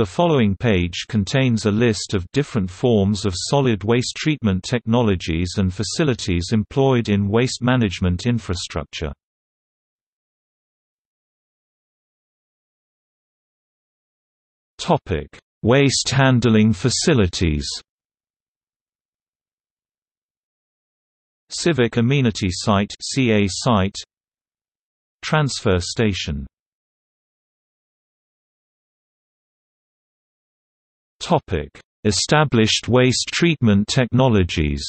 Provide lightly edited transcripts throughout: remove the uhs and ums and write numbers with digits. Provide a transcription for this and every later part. The following page contains a list of different forms of solid waste treatment technologies and facilities employed in waste management infrastructure. Topic: Waste handling facilities. Civic Amenity Site (CA Site), Transfer Station. Topic: Established waste treatment technologies.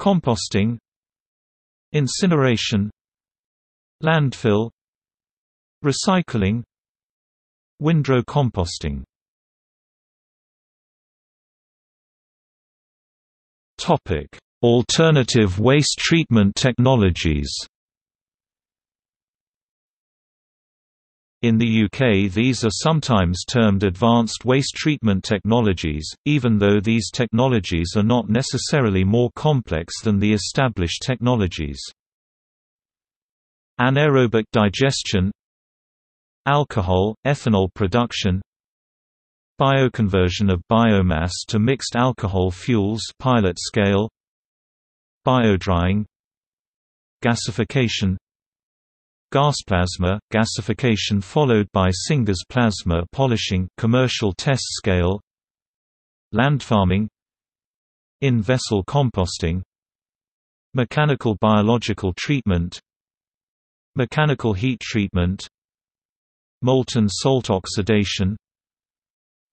Composting, incineration, landfill, recycling, windrow composting. Topic: Alternative waste treatment technologies. In the UK, these are sometimes termed advanced waste treatment technologies, even though these technologies are not necessarily more complex than the established technologies. Anaerobic digestion, alcohol, ethanol production, bioconversion of biomass to mixed alcohol fuels, pilot scale, biodrying, gasification, gasplasma, gasification followed by Singer's plasma polishing, commercial test scale, landfarming, in-vessel composting, mechanical biological treatment, mechanical heat treatment, molten salt oxidation,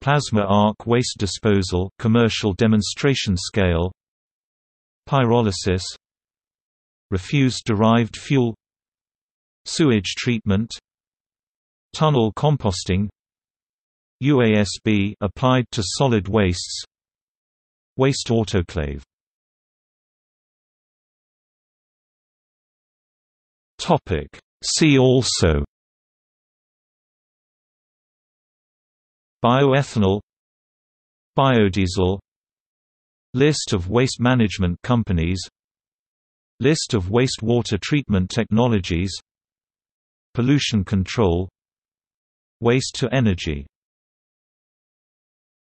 plasma arc waste disposal, commercial demonstration scale, pyrolysis, refuse-derived fuel, sewage treatment, tunnel composting, UASB applied to solid wastes, waste autoclave. Topic: See also: bioethanol, biodiesel, list of waste management companies, list of wastewater treatment technologies, pollution control, waste to energy.